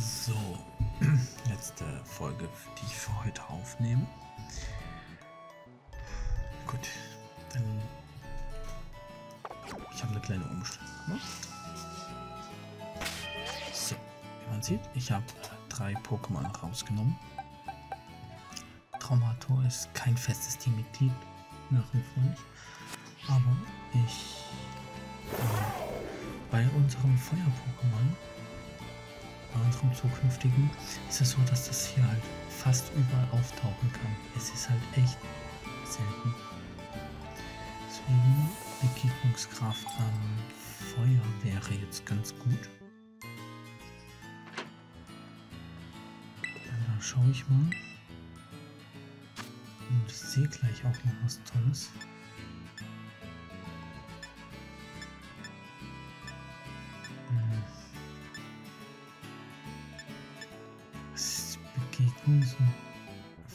So, letzte Folge, die ich für heute aufnehme. Gut, dann... Ich habe eine kleine Umstellung gemacht. So, wie man sieht, ich habe 3 Pokémon rausgenommen. Traumator ist kein festes Teammitglied, nach wie vor nicht. Aber ich... bei unserem Feuer-Pokémon... Bei unserem zukünftigen ist es so, dass das hier halt fast überall auftauchen kann. Es ist halt echt selten. Deswegen Begegnungskraft am Feuer wäre jetzt ganz gut. Da schaue ich mal. Und sehe gleich auch noch was Tolles.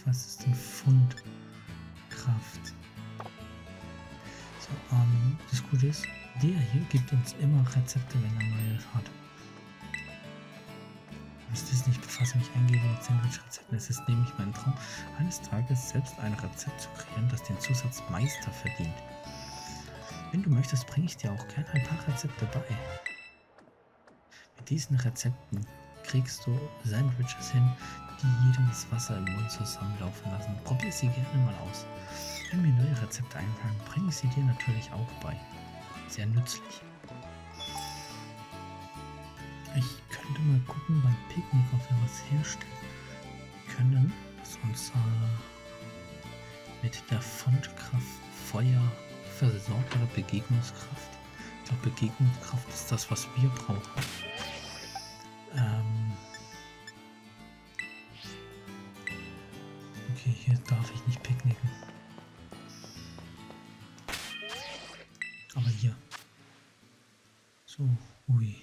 Was ist denn Fundkraft? So, das Gute ist, der hier gibt uns immer Rezepte, wenn er neues hat. Ist das nicht, befasse mich eingehend mit Sandwich-Rezepten. Es ist nämlich mein Traum, eines Tages selbst ein Rezept zu kreieren, das den Zusatz Meister verdient. Wenn du möchtest, bringe ich dir auch gerne ein paar Rezepte bei. Mit diesen Rezepten kriegst du Sandwiches hin, die jedem das Wasser im Mund zusammenlaufen lassen. Probier sie gerne mal aus. Wenn mir neue Rezepte einfallen, bringe ich sie dir natürlich auch bei. Sehr nützlich. Ich könnte mal gucken beim Picknicker, ob wir was herstellen können, was uns mit der Fundkraft Feuer versorgt oder Begegnungskraft. Ich glaube, Begegnungskraft ist das, was wir brauchen. Okay, hier darf ich nicht picknicken. Aber hier. So, ui.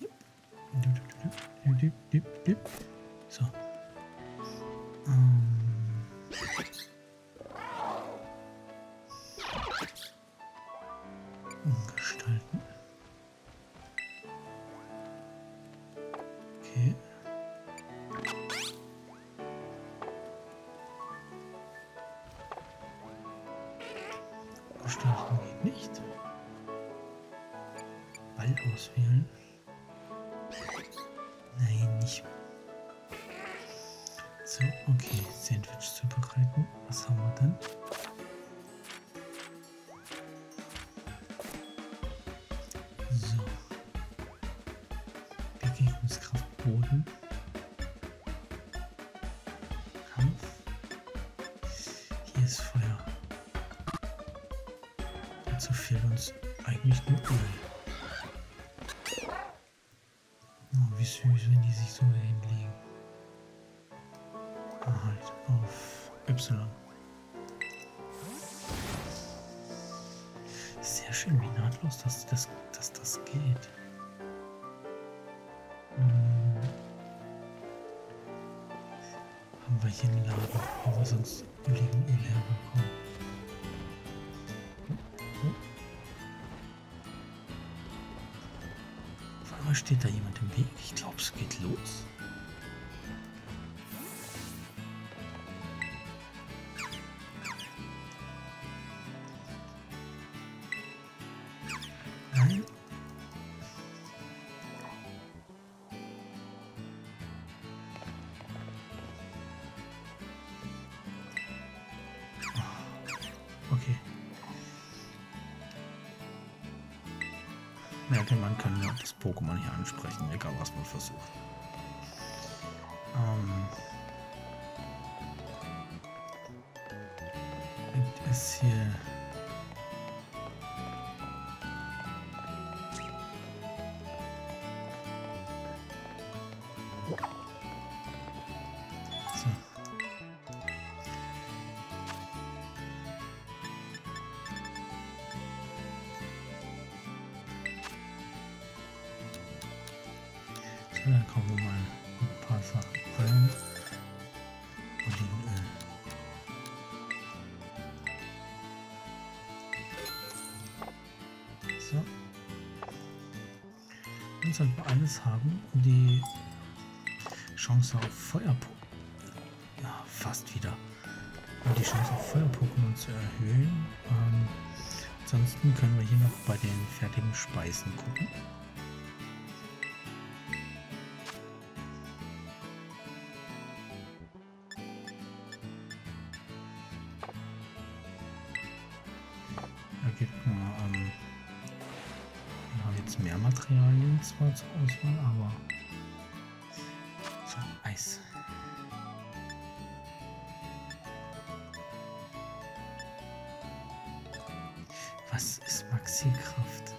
So. Umgestalten. Okay. Umgestalten geht nicht. Ball auswählen. Nein, nicht. So, okay. Sandwich zubereiten. Was haben wir dann? So fehlt uns eigentlich nur Öl. Oh, wie süß, wenn die sich so hinlegen. Ah, halt auf Y. Sehr schön, wie nahtlos, dass das geht. Hm. Haben wir hier einen Laden, wo wir sonst Olivenöl herbekommen? Steht da jemand im Weg? Ich glaube, es geht los. Nein. Okay. Merke, man kann ja das Pokémon hier ansprechen, egal was man versucht. Gibt es hier... So. Dann kommen wir mal ein paar Sachen rein. Olivenöl. So. Dann sollten wir alles haben, um die Chance auf Feuer-Pokémon. Ja, fast wieder. Um die Chance auf Feuer-Pokémon zu erhöhen. Ansonsten können wir hier noch bei den fertigen Speisen gucken. Materialien zwar zur Auswahl, aber so, Eis. Was ist Maxi-Kraft?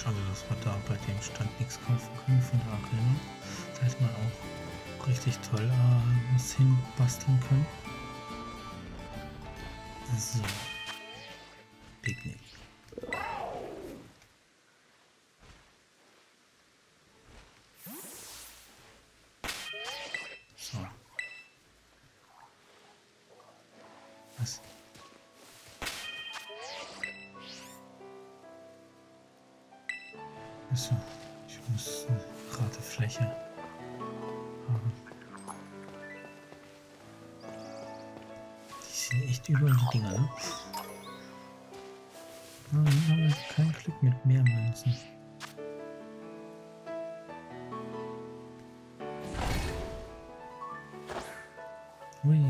Schade, dass wir da bei dem Stand nichts kaufen können von der Arena. Da hätte man auch richtig toll was hinbasteln können. So. Picknick. So. Was? So, ich muss eine gerade Fläche haben. Die sind echt überall die Dinger, ne? Nein, wir haben kein Glück mit mehr Münzen. Ui.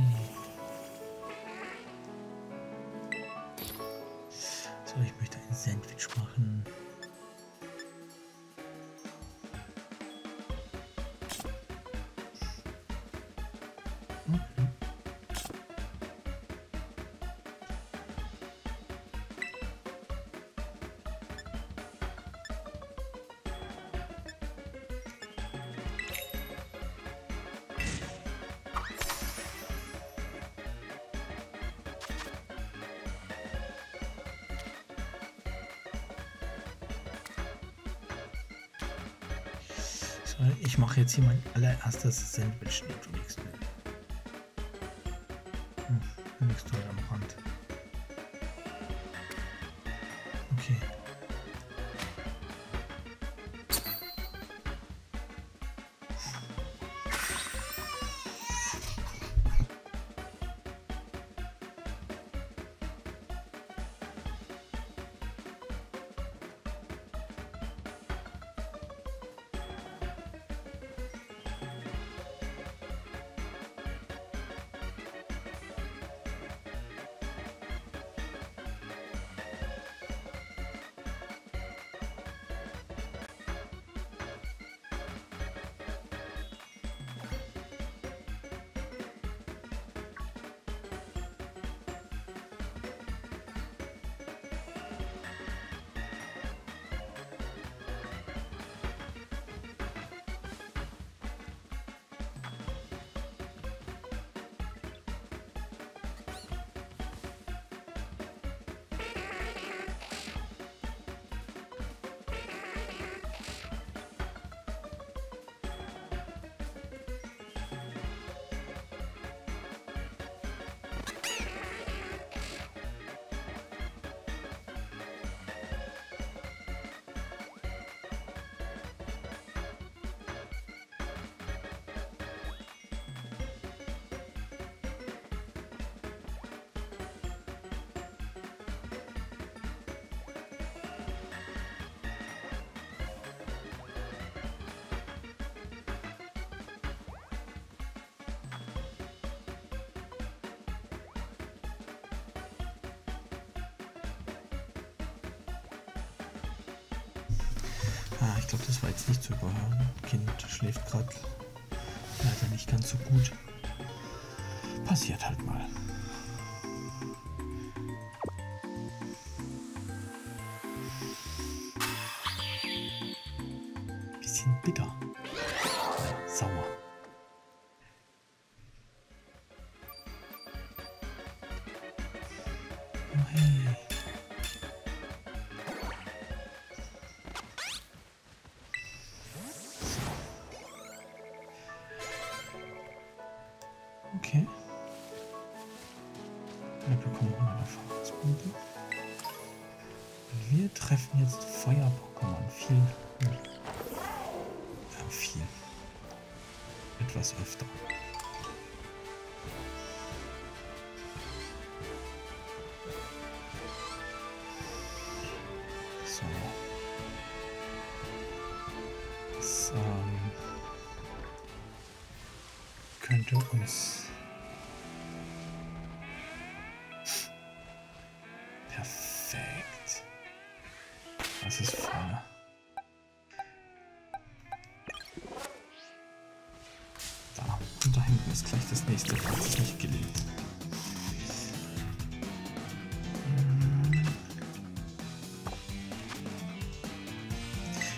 So, ich möchte ein Sandwich machen. Ich mache jetzt hier mein allererstes Sandwich, nicht du nichts mehr. Nichts dort am Rand. Okay. Ah, ich glaube, das war jetzt nicht zu überhören. Kind schläft gerade leider nicht ganz so gut. Passiert halt mal. Bisschen bitter. Sauer. Wir bekommen 100 Erfahrungspunkte. Wir treffen jetzt Feuer-Pokémon. Viel. Etwas öfter. So. Das könnte uns perfekt. Das ist vorne. Da. Und da hinten ist gleich das nächste, falls es nicht gelingt.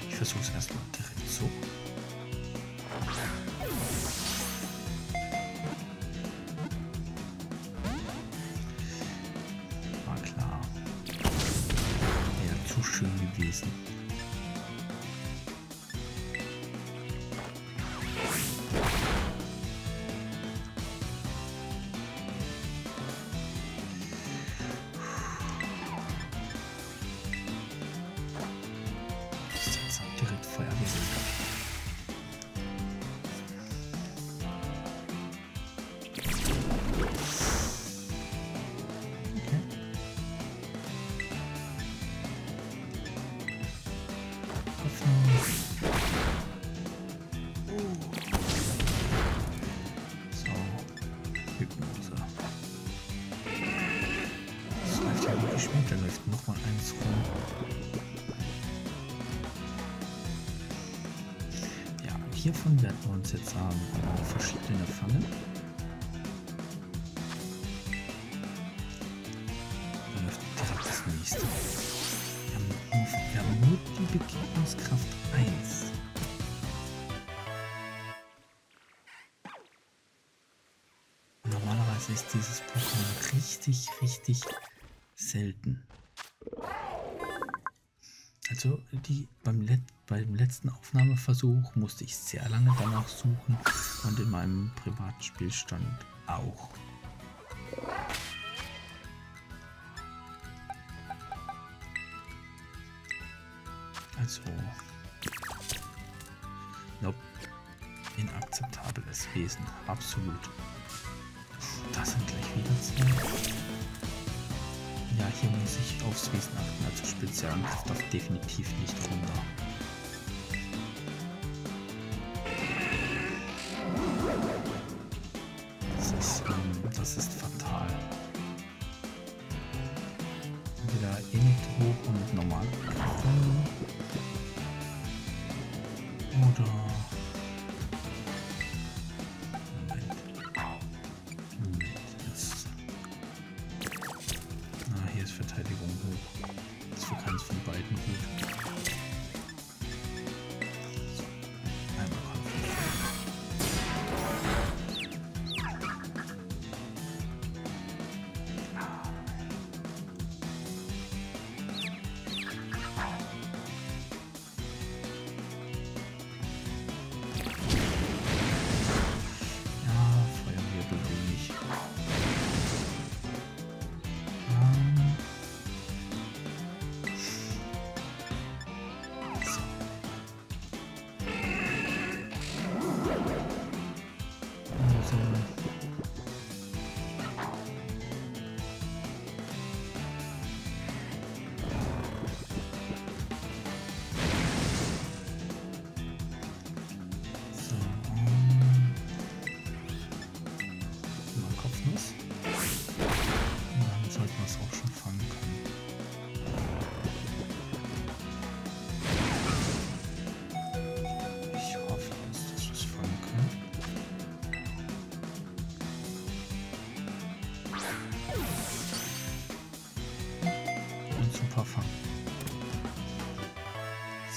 Ich versuche es erstmal direkt so. Gewesen. Das ist jetzt direkt Feuerwirbel. Hiervon werden wir uns jetzt verschiedene Fallen. Dann läuft direkt das nächste. Wir haben nur die Begegnungskraft 1. Normalerweise ist dieses Pokémon richtig selten. Also beim letzten Aufnahmeversuch musste ich sehr lange danach suchen und in meinem Privatspielstand auch. Also, nope, inakzeptables Wesen, absolut. Das sind gleich wieder zwei. Ja, hier muss ich aufs Wesen achten, also Spezialangriff darf definitiv nicht runter. Das ist fatal. Wieder Elektro und normal. Oder... Moment. Jetzt. Na, hier ist Verteidigung hoch. Das ist für keins von beiden gut.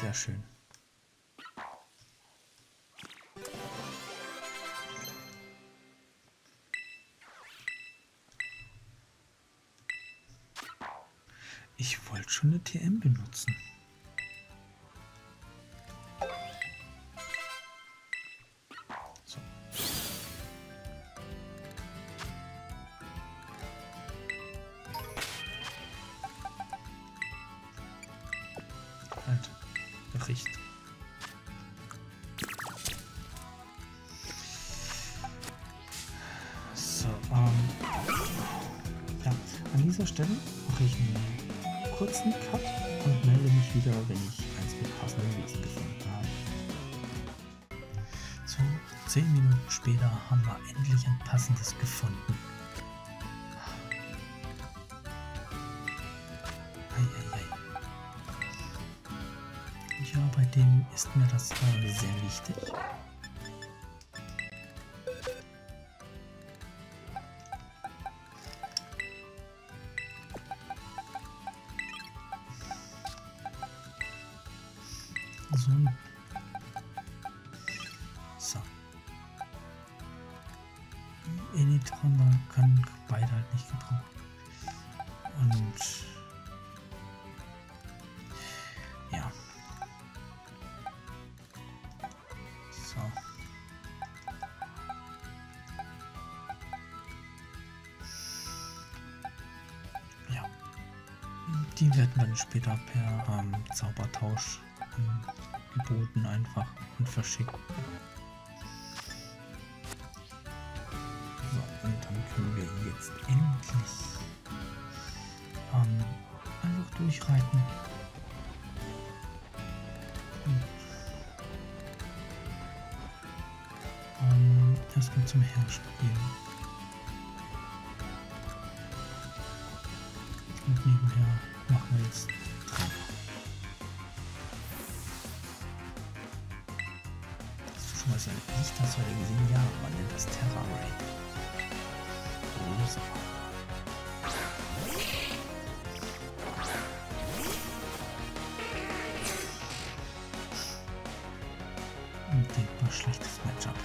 Sehr schön. Ich wollte schon eine TM benutzen. So. An dieser Stelle mache ich einen kurzen Cut und melde mich wieder, wenn ich eins mit passenden Wesen gefunden habe. So, 10 Minuten später haben wir endlich ein passendes gefunden. Ja, bei denen ist mir das sehr wichtig. So. Ronda können beide halt nicht gebrauchen. Und ja. So. Ja. Die werden dann später per Zaubertausch geboten einfach und verschickt. So, und dann können wir jetzt endlich einfach durchreiten. Erstmal zum Herrscher gehen. Und nebenher machen wir jetzt was soll ich das heute gesehen? Ja, man nennt das Terra Raid. Ein denkbar schlechtes Matchup.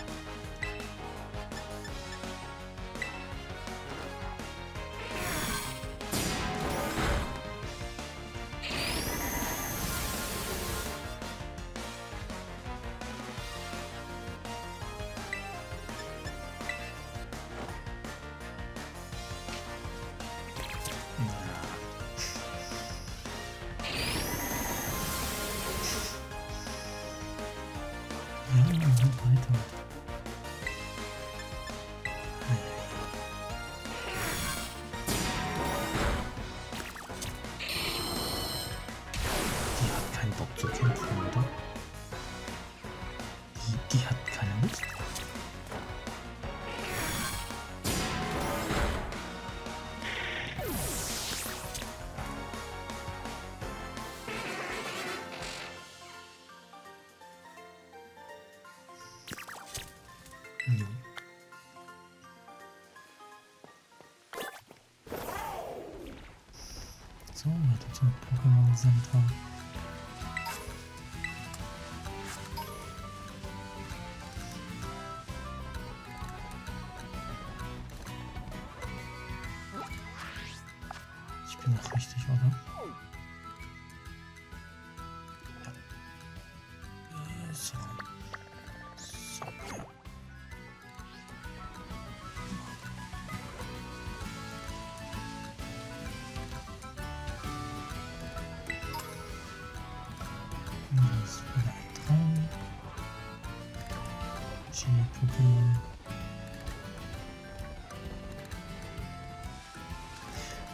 So, weiter zum Pokémon Center. Ich bin noch richtig, oder? Ja. So. So.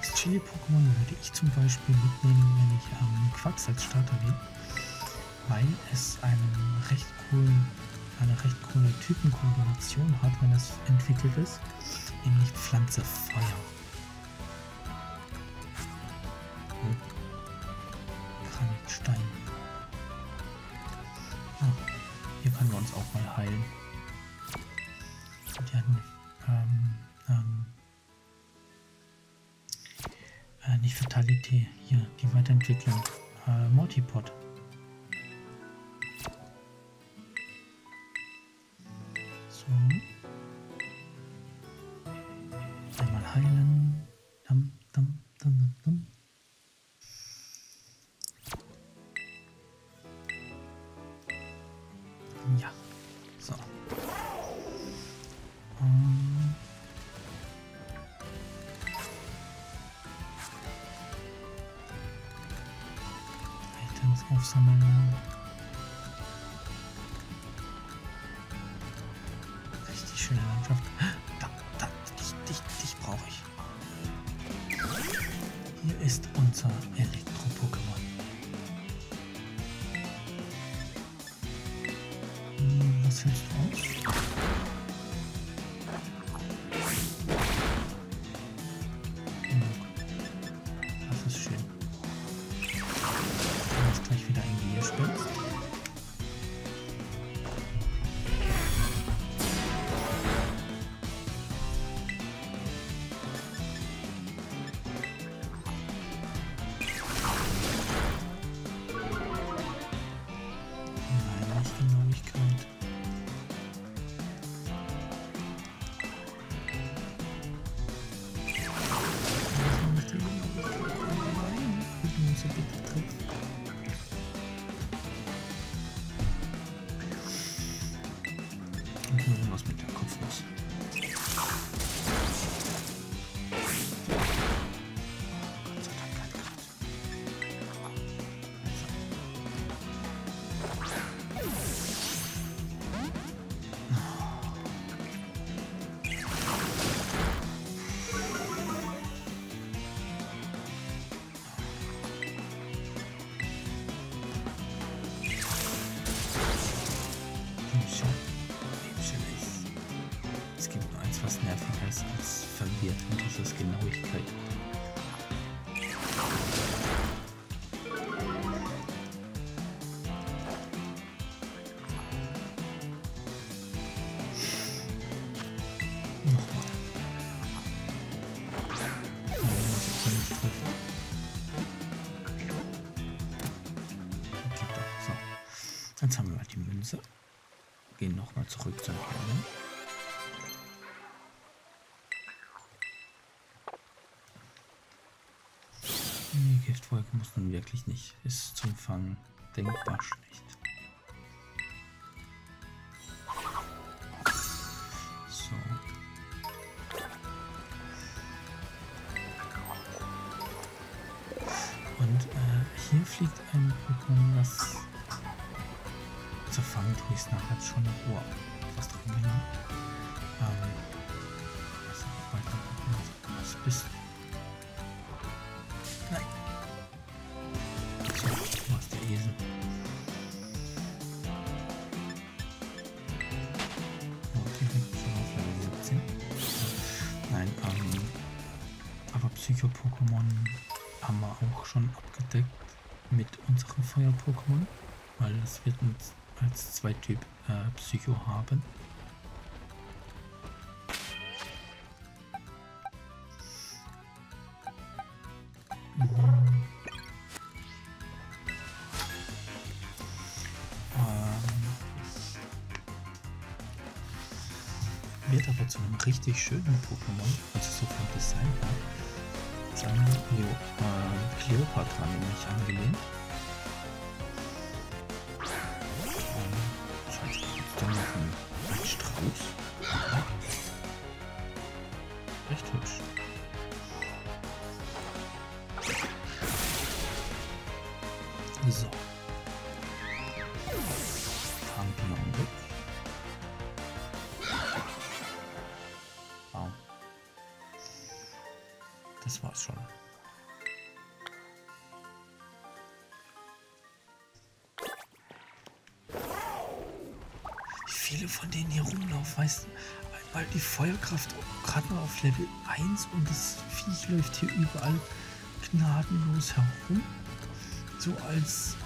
Das Chili-Pokémon würde ich zum Beispiel mitnehmen, wenn ich Quacks als Starter will, weil es eine recht coole Typenkombination hat, wenn es entwickelt ist, nämlich Pflanze Feuer. Granitstein. Ah, hier können wir uns auch mal heilen. Die hatten nicht Fatalität, hier die Weiterentwicklung, Multipod. So. Einmal heilen. Dum. Ja. So. Items aufsammeln. Richtig schöne Landschaft. Da, dich brauche ich. ist unser Elektro-Pokémon. Was hältst du aus? Das ist schön. Du hast gleich wieder ein Gier spitzt. Was nerviger ist als verwirrt, und das ist Genauigkeit. So, jetzt haben wir mal die Münze. Gehen nochmal zurück zum Planen. Die Giftwolke muss man wirklich nicht. Ist zum Fangen denkbar schlecht. So. Und hier fliegt ein Pokémon, das zu fangen tue ich es nachher schon nach Ohr. Was dran genommen. Also weiter gucken, was bist du? Psycho-Pokémon haben wir auch schon abgedeckt mit unserem Feuer-Pokémon, weil das wird uns als Zweityp Psycho haben. Wird aber zu einem richtig schönen Pokémon, also so vom Design her. Kleopatra nämlich angelehnt. Das heißt, jetzt dann noch ein Strauß. Recht hübsch. So. Kampflaune weg. Wow. Das war's schon. Viele von denen hier rumlaufen, weißt du, weil die Feuerkraft gerade noch auf Level 1 und das Viech läuft hier überall gnadenlos herum. So als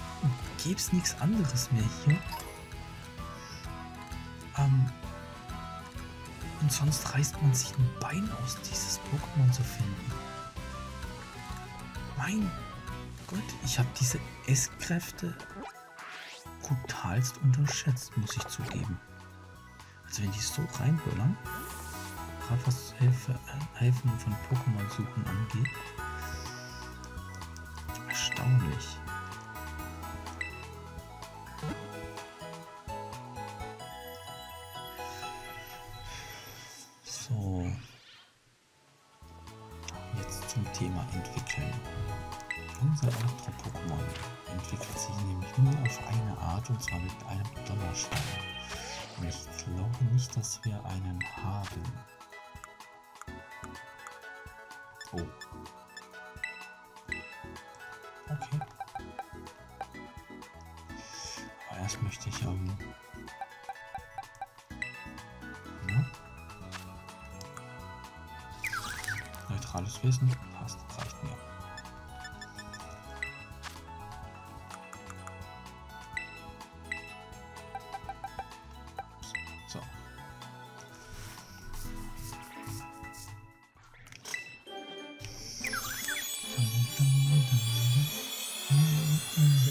gäbe es nichts anderes mehr hier. Und sonst reißt man sich ein Bein aus, dieses Pokémon zu finden. Mein Gott, ich habe diese Esskräfte brutalst unterschätzt, muss ich zugeben. Also wenn die so reinböllern, gerade was Helfen von Pokémon suchen angeht, erstaunlich. So, jetzt zum Thema entwickeln. Unser Elektro-Pokémon entwickelt sich nämlich nur auf eine Art, und zwar mit einem Donnerstein. Und ich glaube nicht, dass wir einen haben. Oh. Okay. Aber das möchte ich haben. Ja. Neutrales Wissen. Passt. Reicht mir. So.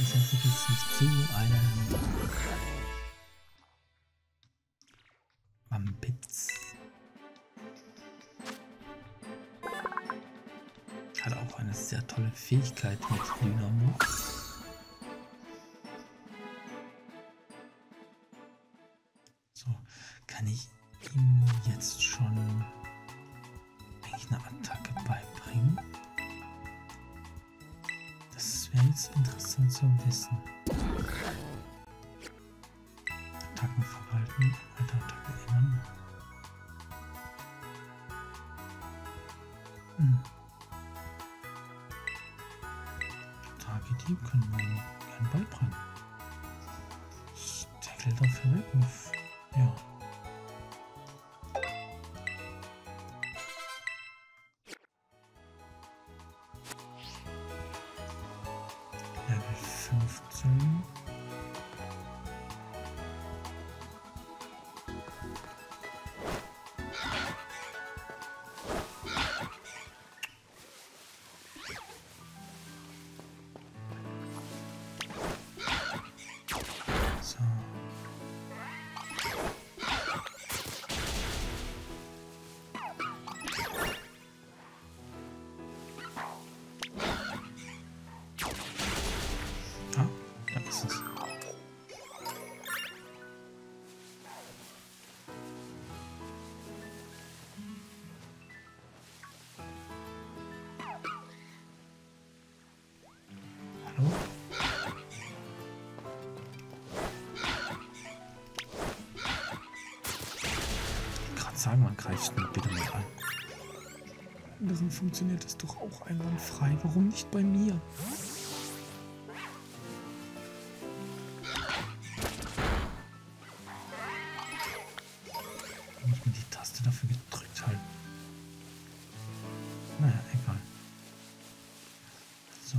Das entwickelt sich zu einem Mambitz. Hat auch eine sehr tolle Fähigkeit mit Dynamo. So, kann ich ihm jetzt schon eigentlich eine Attacke beibringen? Das wäre jetzt interessant zu wissen. Attacken verwalten, alte Attacken ändern. Target-Team können wir ihm gerne beibringen. Ich tackle dafür weg auf. Ja. Level 15. Sagen, man greift nur bitte mal an. Darin funktioniert es doch auch einwandfrei. Warum nicht bei mir? Muss man die Taste dafür gedrückt halten? Naja, egal. So.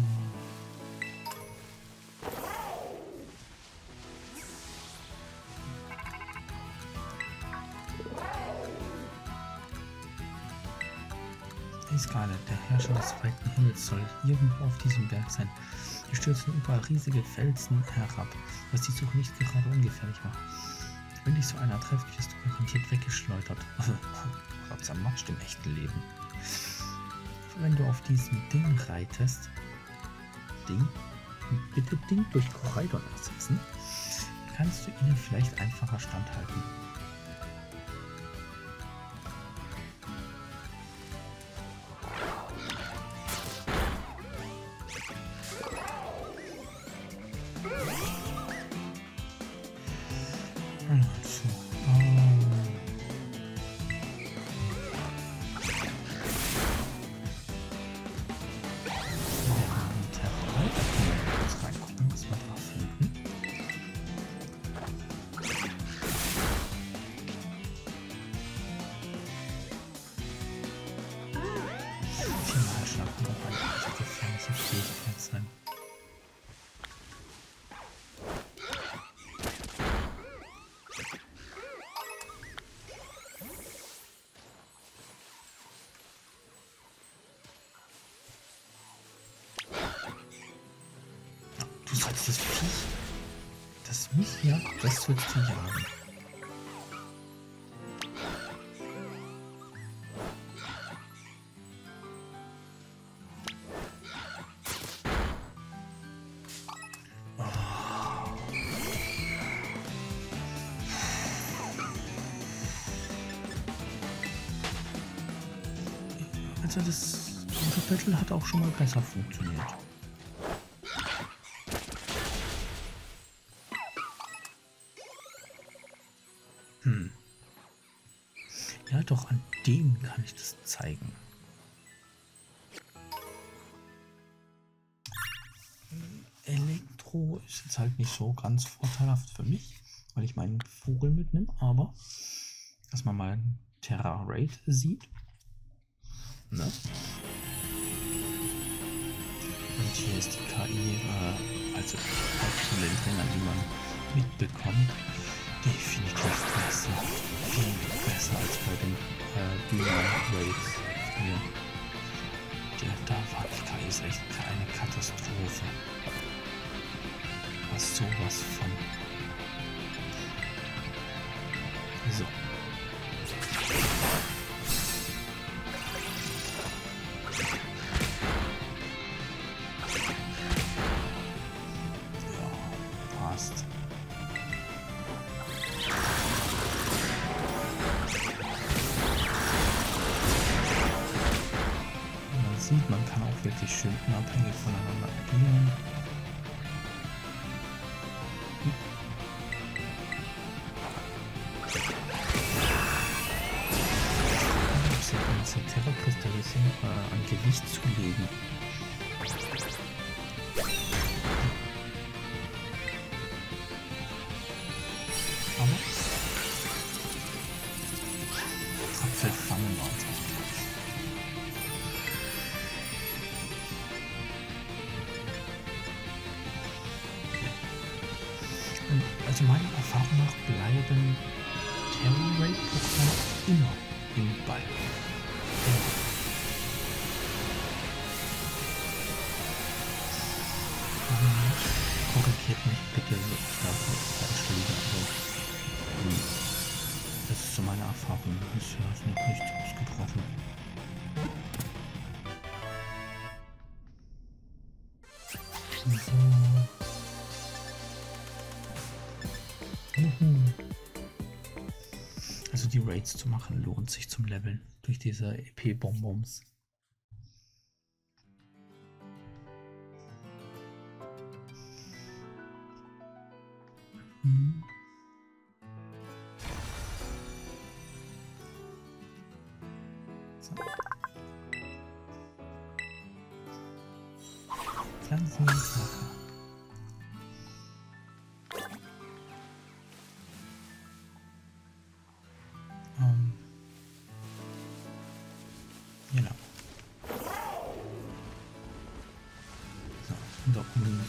Scarlett, der Herrscher des weiten Himmels, soll irgendwo auf diesem Berg sein. Wir stürzen überall riesige Felsen herab, was die Suche nicht gerade ungefährlich macht. Wenn dich so einer trifft, wirst du garantiert weggeschleudert. Ratsam machst du im echten Leben. Wenn du auf diesem Ding reitest, bitte Ding durch Koraidon ersetzen, kannst du ihnen vielleicht einfacher standhalten. Das Viech, das mich hier, das sollst du jagen. Also das Battle hat auch schon mal besser funktioniert. Ja, doch an denen kann ich das zeigen. Elektro ist jetzt halt nicht so ganz vorteilhaft für mich, weil ich meinen Vogel mitnehme, aber dass man mal Terra Raid sieht. Ne? Und hier ist die KI, also von den Trainern, die man mitbekommt, definitiv besser. Viel besser als bei den Dynamo Raids. Ja, da war die KI ist echt eine Katastrophe. Was sowas von. So. Man kann auch wirklich schön unabhängig voneinander agieren. Das ganze Terra-Kristallchen an Gewicht zulegen. Aber Apfelfangen war es auch gleich. Also meiner Erfahrung nach bleiben Terra Raid Pokémon immer im Ball. Korrigiert mich bitte, da ich falsch liege, aber das ist so meine Erfahrung. Bisher ist noch nichts ausgebrochen. So. Also die Raids zu machen lohnt sich zum Leveln durch diese EP-Bonbons. Hm. So. Pflanzensache.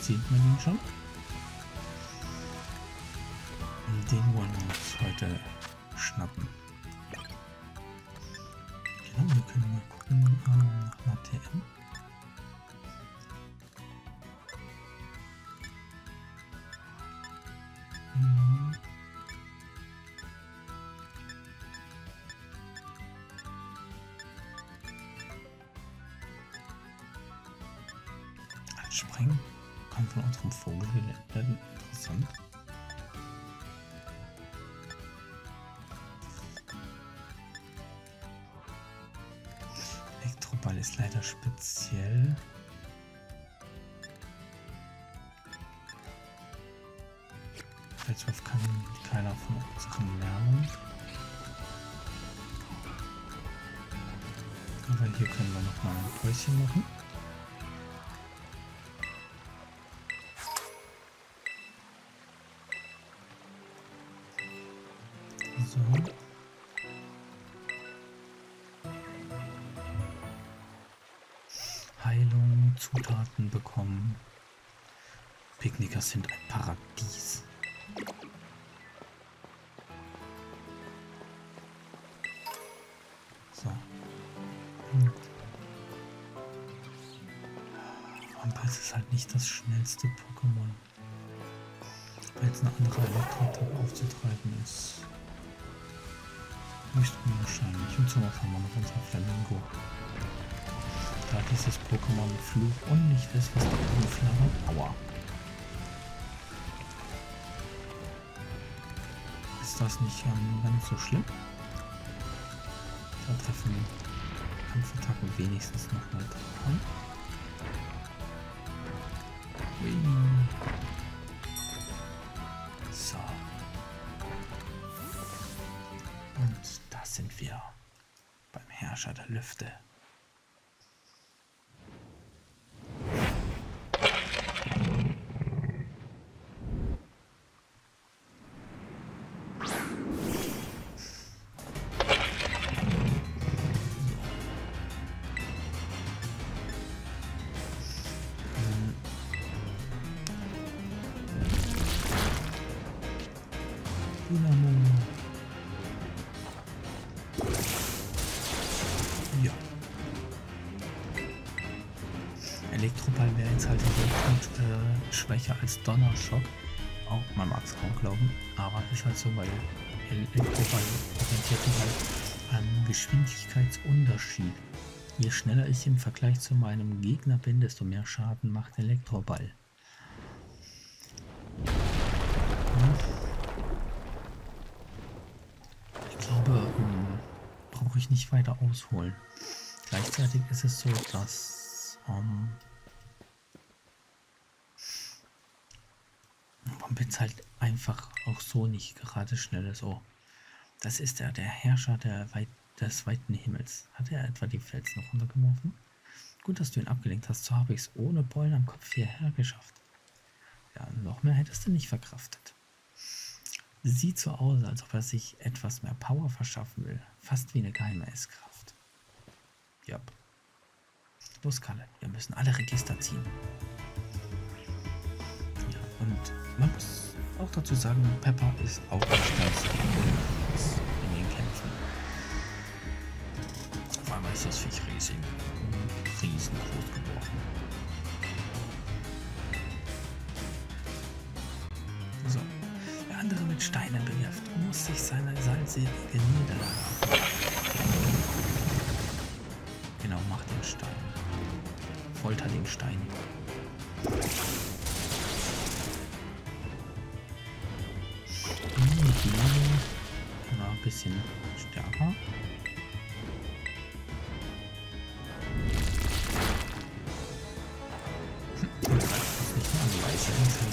Sieht man ihn schon? Den wollen wir uns heute schnappen. Genau, wir können mal gucken nach einer TM. Springen. Von unserem Vogel werden interessant. Elektroball ist leider speziell. Feldwurf kann keiner von unseren lernen. Aber hier können wir nochmal ein Päuschen machen. So. Heilung, Zutaten bekommen. Picknicker sind ein Paradies. So. Ampreis ist halt nicht das schnellste Pokémon. Weil jetzt eine andere Elektroattacke aufzutreiben ist. Nicht unwahrscheinlich. Und so haben wir noch unser Flamingo. Da dieses Pokémon Fluch und nicht ist, was da oben flammert. Aua. Ist das nicht ganz so schlimm? Da treffen Kampfattacken wenigstens nochmal dran. Ui. So. Und da sind wir beim Herrscher der Lüfte. Dynamo. Ja. Elektroball wäre jetzt halt in dem Punkt schwächer als Donnerschock. Auch man mag es kaum glauben, aber ist halt so, weil Elektroball orientiert halt an Geschwindigkeitsunterschied. Je schneller ich im Vergleich zu meinem Gegner bin, desto mehr Schaden macht Elektroball. Ich glaube, brauche ich nicht weiter ausholen. Gleichzeitig ist es so, dass Bombe halt einfach auch so nicht gerade schnell ist. Oh, das ist der Herrscher des weiten Himmels. Hat er etwa die Felsen runtergeworfen? Gut, dass du ihn abgelenkt hast, so habe ich es ohne Beulen am Kopf hierher geschafft. Ja, noch mehr hättest du nicht verkraftet. Sieht so aus, als ob er sich etwas mehr Power verschaffen will. Fast wie eine geheime Esskräfte. Ja. Los, Kalle, wir müssen alle Register ziehen. Ja, und man muss auch dazu sagen, Pepper ist auch der stärkste in den Kämpfen. Vor allem ist das Viech riesig. Riesengroß geworden. Andere mit Steinen bewerft, muss sich seine salzige Niederlage. Genau, mach den Stein. Folter den Stein. Die war ein bisschen stärker. Und das ist nicht mehr an weiße Inseln.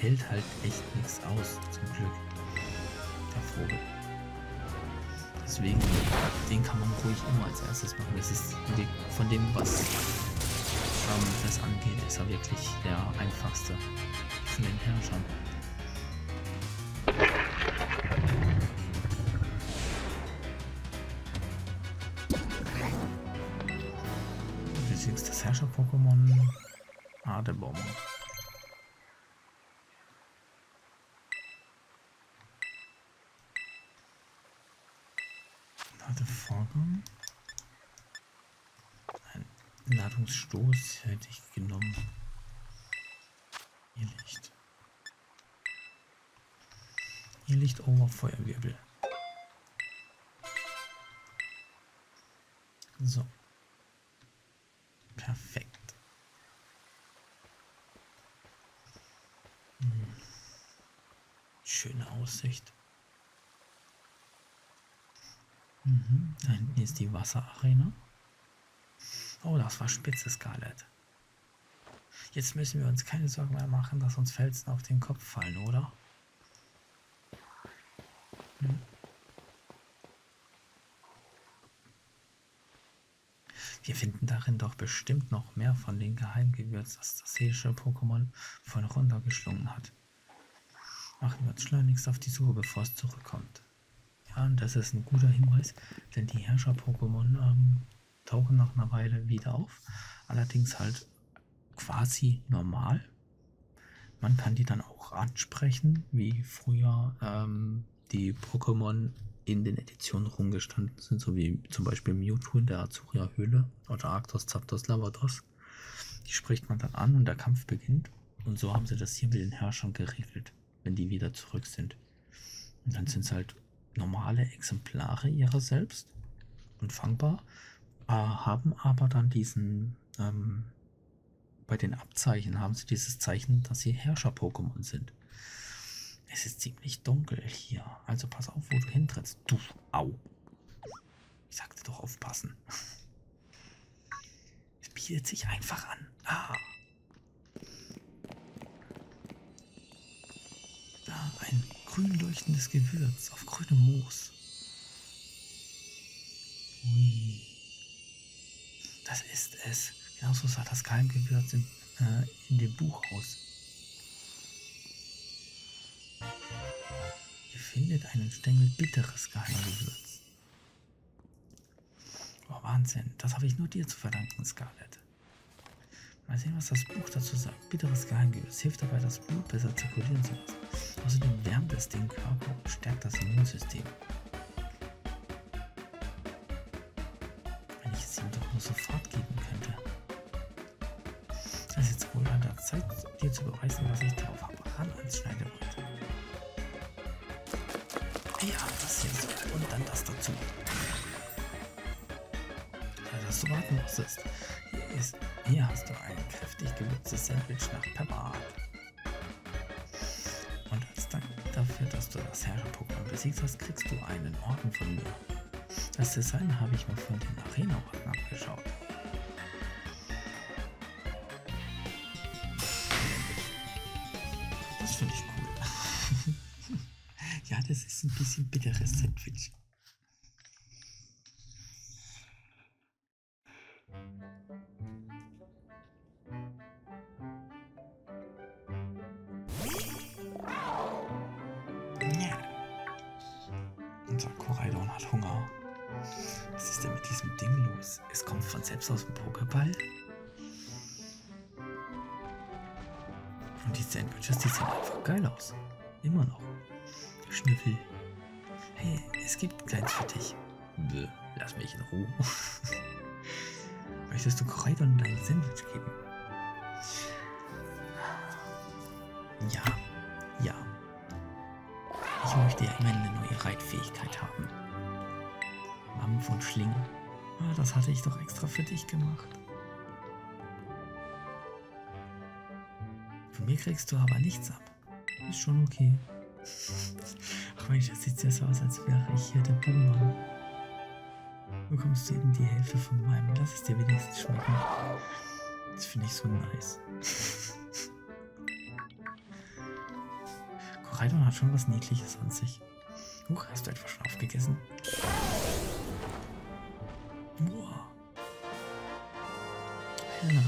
Hält halt echt nichts aus, zum Glück, der Vogel. Deswegen, den kann man ruhig immer als erstes machen. Das ist von dem, was das angeht, ist er wirklich der einfachste von den Herrschern. Das ist das Herrscher-Pokémon Adebom. Vorgang. Ein Ladungsstoß hätte ich genommen. Irrlicht. Irrlicht over Feuerwirbel. So. Perfekt. Schöne Aussicht. Da hinten ist die Wasserarena. Oh, das war spitze, Scarlett. Jetzt müssen wir uns keine Sorgen mehr machen, dass uns Felsen auf den Kopf fallen, oder? Wir finden darin doch bestimmt noch mehr von den Geheimgewürz, das das seeische Pokémon von Ronda geschlungen hat. Machen wir uns schleunigst auf die Suche, bevor es zurückkommt. Und das ist ein guter Hinweis, denn die Herrscher-Pokémon tauchen nach einer Weile wieder auf, allerdings halt quasi normal. Man kann die dann auch ansprechen, wie früher die Pokémon in den Editionen rumgestanden sind, so wie zum Beispiel Mewtwo in der Azuria-Höhle oder Arctos, Zapdos, Lavados. Die spricht man dann an und der Kampf beginnt. Und so haben sie das hier mit den Herrschern geregelt, wenn die wieder zurück sind. Und dann sind es halt normale Exemplare ihrer selbst und fangbar, haben aber dann diesen, bei den Abzeichen haben sie dieses Zeichen, dass sie Herrscher-Pokémon sind. Es ist ziemlich dunkel hier, also pass auf, wo du hintrittst. Du, au. Ich sagte doch aufpassen. Es bietet sich einfach an. Ah. Da, ein grün leuchtendes Gewürz auf grünem Moos. Ui. Das ist es. Genauso sah das Geheimgewürz in dem Buch aus. Ihr findet einen Stängel bitteres Geheimgewürz. Wahnsinn. Das habe ich nur dir zu verdanken, Scarlett. Mal sehen, was das Buch dazu sagt. Bitteres Geheimgewürz hilft dabei, das Blut besser zirkulieren zu lassen. Außerdem wärmt es den Körper und stärkt das Immunsystem. Wenn ich es ihm doch nur sofort geben könnte. Es ist jetzt wohl an der Zeit, dir zu beweisen, was ich darauf habe. Ran ans Schneidebrett. Ja, das hier so. Und dann das dazu. Ja, dass du warten musstest. Hier hast du ein kräftig gewürztes Sandwich nach Pepper. Und als Dank dafür, dass du das Herrscher-Pokémon besiegt hast, kriegst du einen Orden von mir. Das Design habe ich mir von den Arena-Orden abgeschaut. Das finde ich cool. Ja, das ist ein bisschen bitteres Sandwich. Aus dem Pokéball. Und die Sandwiches, die sehen einfach geil aus. Immer noch. Schnüffel. Hey, es gibt keins für dich. Bäh, lass mich in Ruhe. Möchtest du Koraidon dein Sandwich geben? Ja. Ja. Ich möchte ja immer eine neue Reitfähigkeit haben. Mampf und Schlingen. Ah, das hatte ich doch extra für dich gemacht. Von mir kriegst du aber nichts ab. Ist schon okay. Ach Mensch, das sieht ja so aus, als wäre ich hier der Pokémon. Bekommst du eben die Hälfte von meinem. Lass es dir wenigstens schmecken. Das finde ich so nice. Koraidon hat schon was Niedliches an sich. Huch, hast du etwas schon aufgegessen?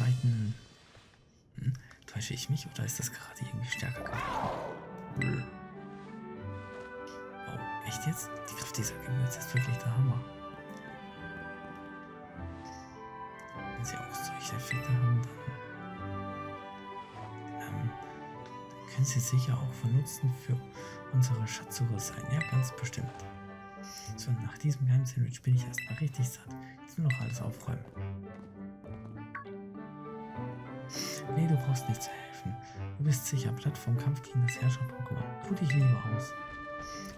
Reiten. Hm, täusche ich mich oder ist das gerade irgendwie stärker geworden? Oh, echt jetzt? Die Kraft dieser Gewürze ist wirklich der Hammer. Wenn sie auch solche Effekte haben, dann können sie sicher auch von Nutzen für unsere Schatzsuche sein. Ja, ganz bestimmt. So, nach diesem Geheim-Sandwich bin ich erstmal richtig satt. Jetzt nur noch alles aufräumen. Nee, du brauchst nicht zu helfen. Du bist sicher platt vom Kampf gegen das Herrscher-Pokémon. Tu dich lieber aus.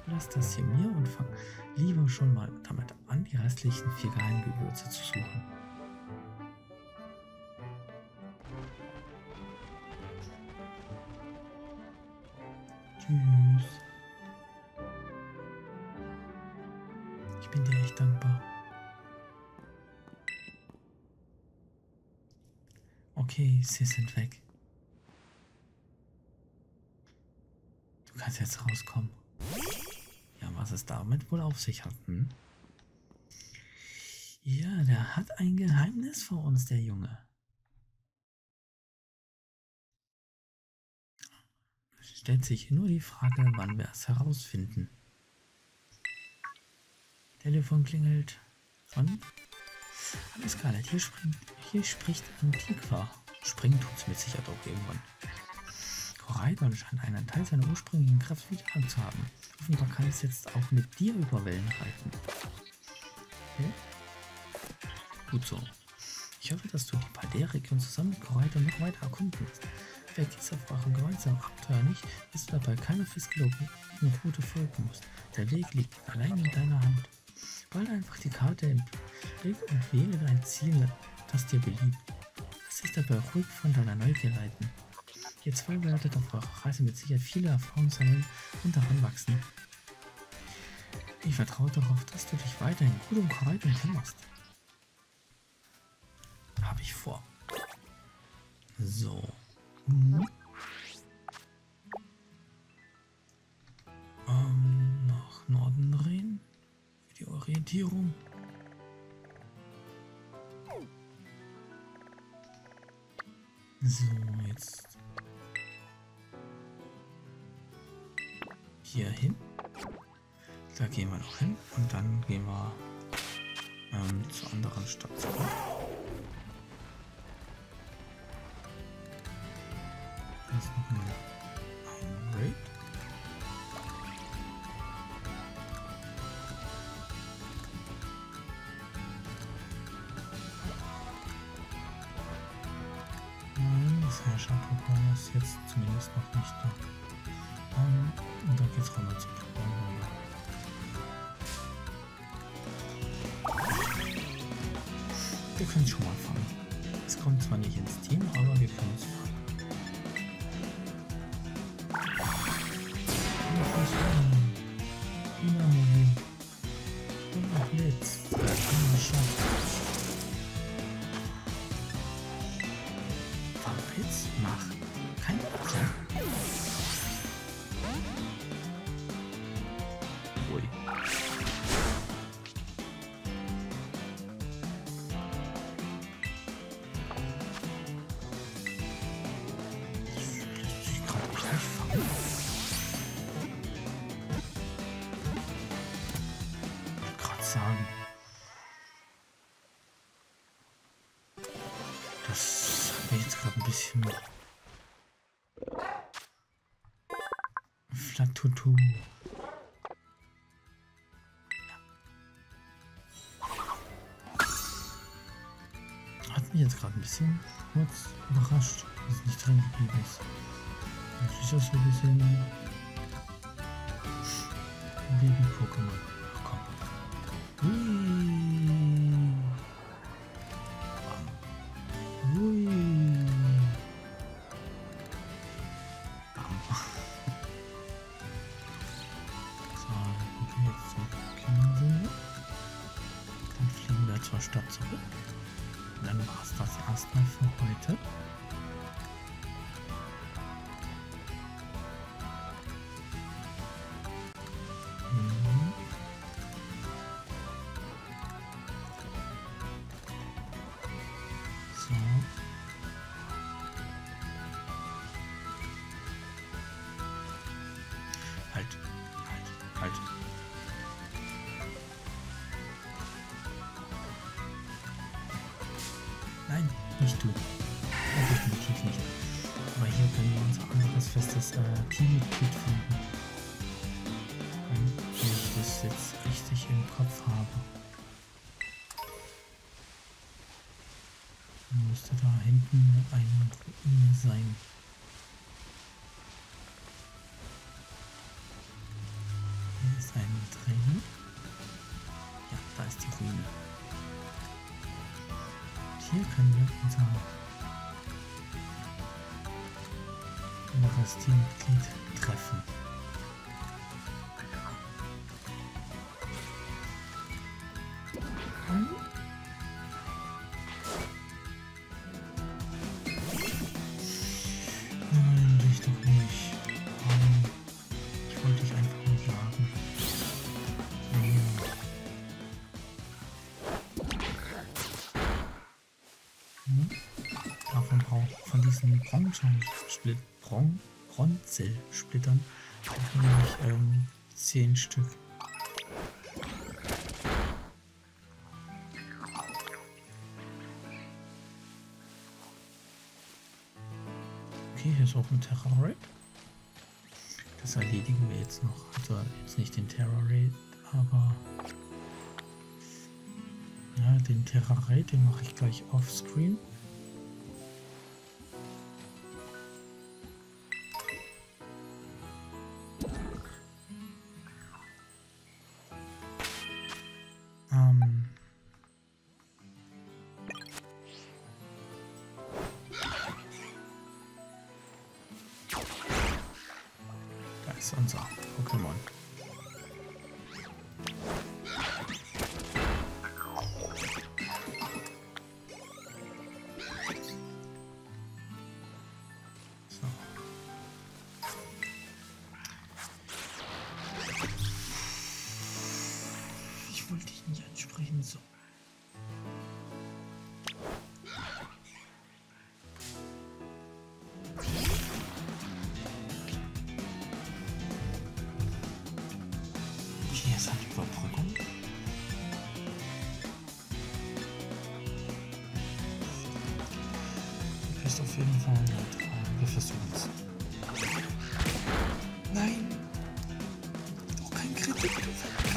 Lass das hier mir und fang lieber schon mal damit an, die restlichen 4 Geheimgewürze zu suchen. Tschüss. Ich bin dir echt dankbar. Okay, sie sind weg. Du kannst jetzt rauskommen. Ja, was es damit wohl auf sich hat, hm? Ja, der hat ein Geheimnis vor uns, der Junge. Es stellt sich nur die Frage, wann wir es herausfinden. Telefon klingelt. Und? Hallo Scarlett, hier spricht Antiqua. Springen tut's mit Sicherheit auch irgendwann. Koraidon scheint einen Teil seiner ursprünglichen Kraft wieder anzuhaben. Offenbar kann es jetzt auch mit dir über Wellen reiten. Okay. Gut so. Ich hoffe, dass du auch bei der Region zusammen mit Koraidon noch weiter erkunden wirst. Vergiss auf eurem gemeinsamen Abenteuer nicht, dass du dabei keine festgelegten Route folgen musst. Der Weg liegt allein in deiner Hand. Bald einfach die Karte im Blick und wähle dein Ziel, das dir beliebt. Lass dich dabei ruhig von deiner Neugier leiten. Ihr zwei werdet auf eurer Reise mit Sicherheit viele Erfahrungen sammeln und daran wachsen. Ich vertraue darauf, dass du dich weiterhin gut um Koraidon kümmerst. Habe ich vor. So. Nach Norden drehen. Die Orientierung. So, jetzt hier hin. Da gehen wir noch hin und dann gehen wir zur anderen Station. Da ist noch ein Raid. Nein, das Herrscher-Programm ist jetzt zumindest noch nicht da. Und dann geht's runter zu Programm. Wir können es schon mal fangen. Es kommt zwar nicht ins Team, aber wir können es fangen. Das hat mich jetzt gerade ein bisschen Flatutu. Hat mich jetzt gerade ein bisschen kurz überrascht, dass es nicht drin geblieben ist. Das ist ja so ein bisschen Baby-Pokémon. Nein, nicht du. Definitiv nicht. Aber hier können wir unser anderes festes Teammitglied finden. Wenn ich das jetzt richtig im Kopf habe. Dann müsste da hinten eine Ruine sein. Hier ist ein Trainer. Ja, da ist die Ruine. Hier können wir unser Teammitglied treffen. Nein, dich doch nicht. Ich wollte dich einfach nur jagen. Von diesen Bronzelsplittern brauchen wir nämlich 10 Stück. Okay, hier ist auch ein Terra Raid. Das erledigen wir jetzt noch. Also jetzt nicht den Terra Raid, aber ja, den Terra Raid, den mache ich gleich offscreen. Unser Pokémon. So. Ich wollte dich nicht ansprechen, so.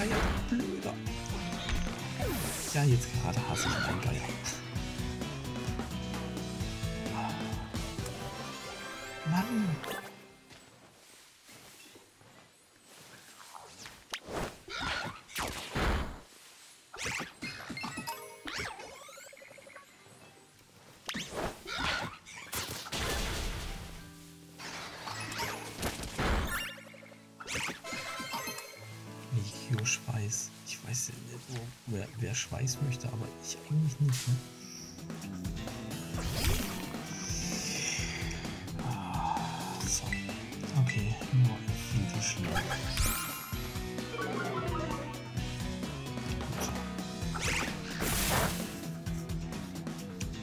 Geier, blöder. Ja, jetzt gerade hasse ich meinen Geier. Mann. Wer Schweiß möchte, aber ich eigentlich nicht. Ne? Ah, so. Okay, nur ein Flügelschlag.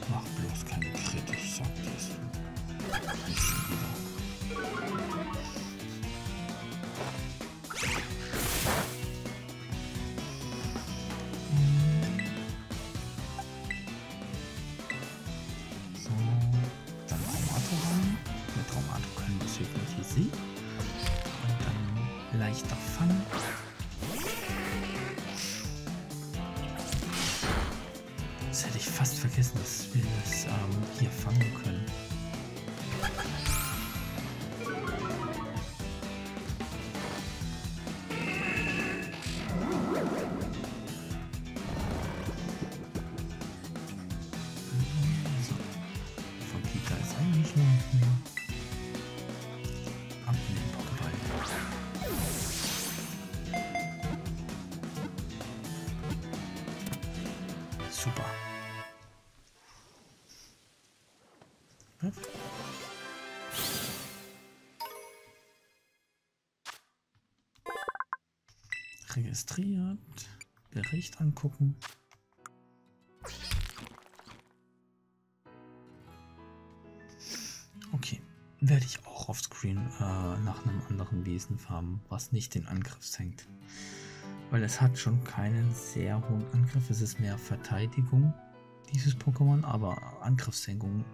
Mach bloß keine kritisch, sagt das. Super. Hm? Registriert. Bericht angucken. Okay. Werde ich auch auf Screen nach einem anderen Wesen farmen, was nicht den Angriff senkt. Weil es hat schon keinen sehr hohen Angriff, es ist mehr Verteidigung, dieses Pokémon, aber Angriffssenkung,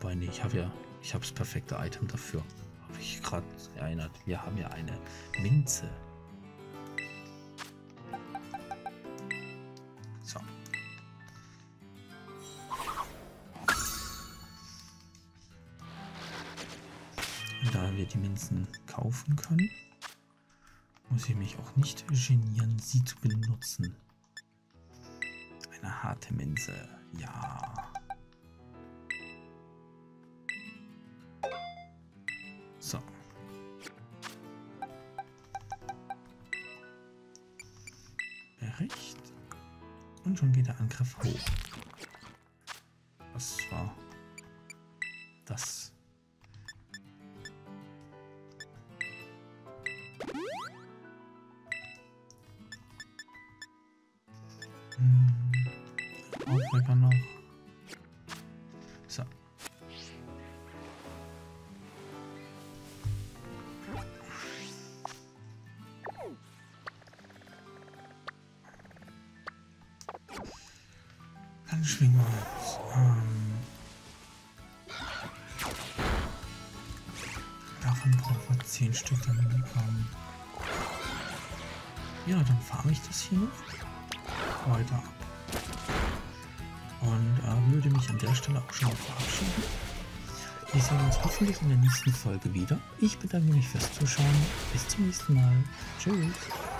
wobei nee, ich habe das perfekte Item dafür, habe ich gerade erinnert, wir haben ja eine Minze. So. Und da wir die Minzen kaufen können, muss ich mich auch nicht genieren, sie zu benutzen. Eine harte Minze, ja. So. Bericht. Und schon geht der Angriff hoch. Was war das? Noch. So. Dann schwingen wir jetzt. Davon brauchen wir 10 Stück, damit wir kommen. Ja, dann fahre ich das hier noch weiter. Und würde mich an der Stelle auch schon mal verabschieden. Wir sehen uns hoffentlich in der nächsten Folge wieder. Ich bedanke mich fürs Zuschauen. Bis zum nächsten Mal. Tschüss.